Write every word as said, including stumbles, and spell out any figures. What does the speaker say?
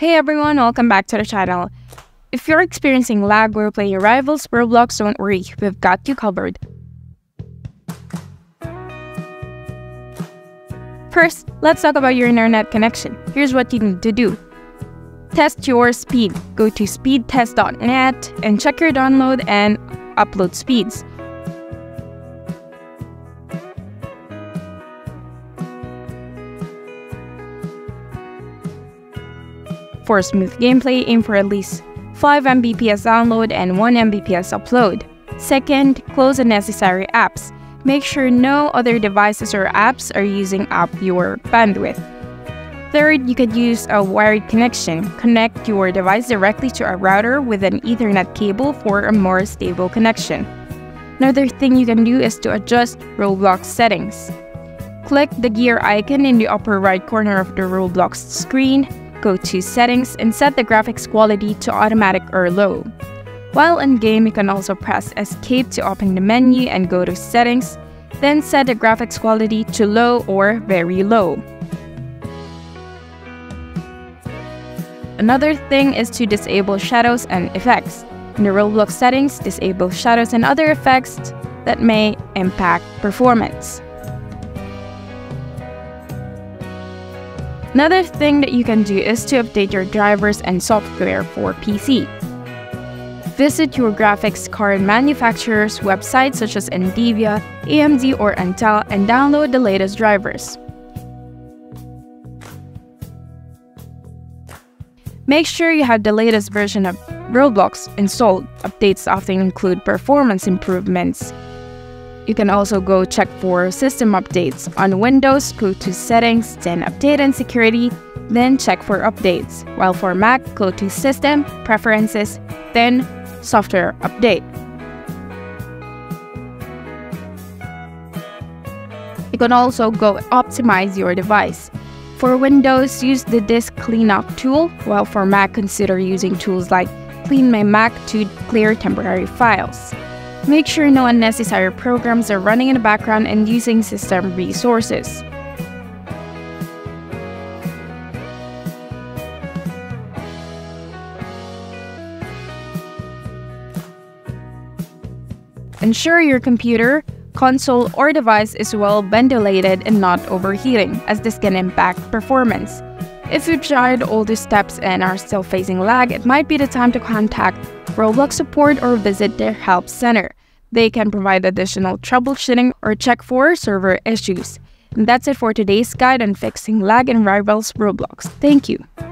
Hey everyone, welcome back to the channel. If you're experiencing lag or playing Rivals Roblox, don't worry, we've got you covered. First, let's talk about your internet connection. Here's what you need to do. Test your speed. Go to speed test dot net and check your download and upload speeds. For smooth gameplay, aim for at least five megabits per second download and one megabits per second upload. Second, close unnecessary apps. Make sure no other devices or apps are using up your bandwidth. Third, you could use a wired connection. Connect your device directly to a router with an Ethernet cable for a more stable connection. Another thing you can do is to adjust Roblox settings. Click the gear icon in the upper right corner of the Roblox screen. Go to Settings and set the graphics quality to automatic or low. While in game, you can also press Escape to open the menu and go to Settings, then set the graphics quality to low or very low. Another thing is to disable shadows and effects. In the Roblox settings, disable shadows and other effects that may impact performance. Another thing that you can do is to update your drivers and software for P C. Visit your graphics card manufacturer's website such as Nvidia, A M D, or Intel and download the latest drivers. Make sure you have the latest version of Roblox installed. Updates often include performance improvements. You can also go check for system updates. On Windows, go to Settings, then Update and Security, then check for updates. While for Mac, go to System, Preferences, then Software Update. You can also go optimize your device. For Windows, use the Disk Cleanup tool, while for Mac, consider using tools like Clean My Mac to clear temporary files. Make sure no unnecessary programs are running in the background and using system resources. Ensure your computer, console, or device is well ventilated and not overheating, as this can impact performance. If you've tried all these steps and are still facing lag, it might be the time to contact Roblox support or visit their help center. They can provide additional troubleshooting or check for server issues. And that's it for today's guide on fixing lag in Rivals Roblox. Thank you.